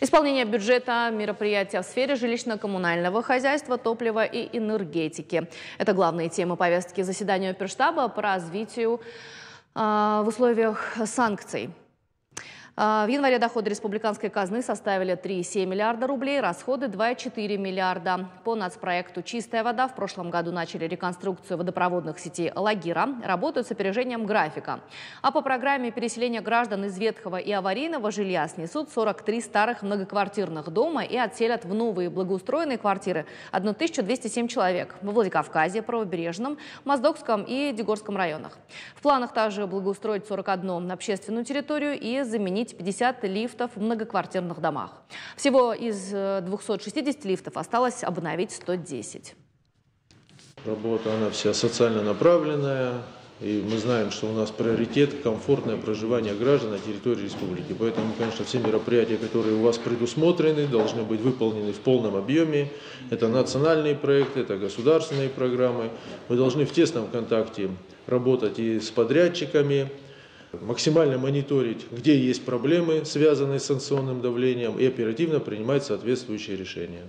Исполнение бюджета мероприятия в сфере жилищно-коммунального хозяйства, топлива и энергетики. Это главные темы повестки заседания оперштаба по развитию в условиях санкций. В январе доходы республиканской казны составили 3,7 миллиарда рублей, расходы 2,4 миллиарда. По нацпроекту «Чистая вода» в прошлом году начали реконструкцию водопроводных сетей Алагира, работают с опережением графика. А по программе «Переселение граждан из ветхого и аварийного жилья» снесут 43 старых многоквартирных дома и отселят в новые благоустроенные квартиры 1207 человек во Владикавказе, Правобережном, Моздокском и Дигорском районах. В планах также благоустроить 41 общественную территорию и заменить 50 лифтов в многоквартирных домах. Всего из 260 лифтов осталось обновить 110. Работа, она вся социально направленная. И мы знаем, что у нас приоритет – комфортное проживание граждан на территории республики. Поэтому, конечно, все мероприятия, которые у вас предусмотрены, должны быть выполнены в полном объеме. Это национальные проекты, это государственные программы. Мы должны в тесном контакте работать и с подрядчиками, максимально мониторить, где есть проблемы, связанные с санкционным давлением, и оперативно принимать соответствующие решения.